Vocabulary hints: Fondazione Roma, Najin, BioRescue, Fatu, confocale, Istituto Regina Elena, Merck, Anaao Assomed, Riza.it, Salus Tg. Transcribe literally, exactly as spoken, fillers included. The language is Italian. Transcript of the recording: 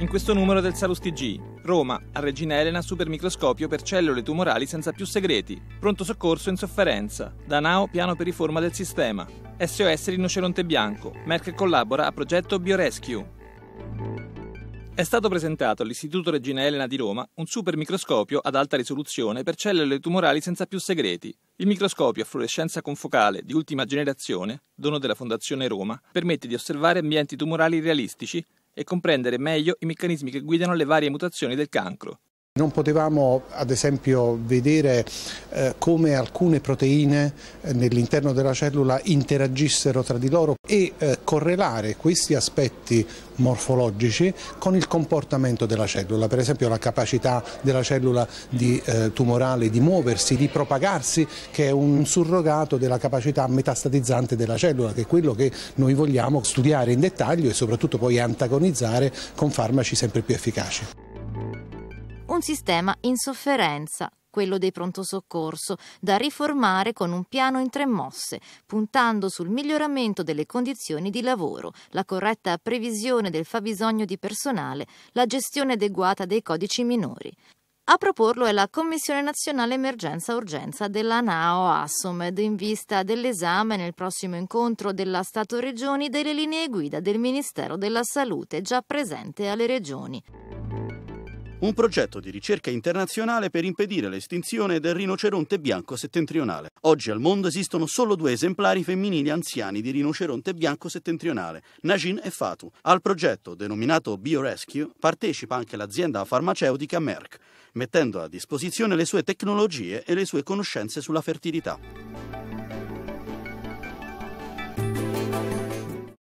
in questo numero del Salus Tg, Roma, a Regina Elena supermicroscopio per cellule tumorali senza più segreti, pronto soccorso in sofferenza, da Anaao piano per riforma del sistema, S O S rinoceronte bianco, Merck collabora a progetto BioRescue. È stato presentato all'Istituto Regina Elena di Roma un supermicroscopio ad alta risoluzione per cellule tumorali senza più segreti. Il microscopio a fluorescenza confocale di ultima generazione, dono della Fondazione Roma, permette di osservare ambienti tumorali realistici e comprendere meglio i meccanismi che guidano le varie mutazioni del cancro. Non potevamo ad esempio vedere eh, come alcune proteine eh, nell'interno della cellula interagissero tra di loro e eh, correlare questi aspetti morfologici con il comportamento della cellula, per esempio la capacità della cellula di, eh, tumorale di muoversi, di propagarsi, che è un surrogato della capacità metastatizzante della cellula, che è quello che noi vogliamo studiare in dettaglio e soprattutto poi antagonizzare con farmaci sempre più efficaci. Un sistema in sofferenza, quello dei pronto soccorso, da riformare con un piano in tre mosse, puntando sul miglioramento delle condizioni di lavoro, la corretta previsione del fabbisogno di personale, la gestione adeguata dei codici minori. A proporlo è la Commissione Nazionale Emergenza Urgenza dell'Anaao Assomed in vista dell'esame nel prossimo incontro della Stato-Regioni delle linee guida del Ministero della Salute già presente alle Regioni. Un progetto di ricerca internazionale per impedire l'estinzione del rinoceronte bianco settentrionale. Oggi al mondo esistono solo due esemplari femminili anziani di rinoceronte bianco settentrionale, Najin e Fatu. Al progetto, denominato BioRescue, partecipa anche l'azienda farmaceutica Merck, mettendo a disposizione le sue tecnologie e le sue conoscenze sulla fertilità.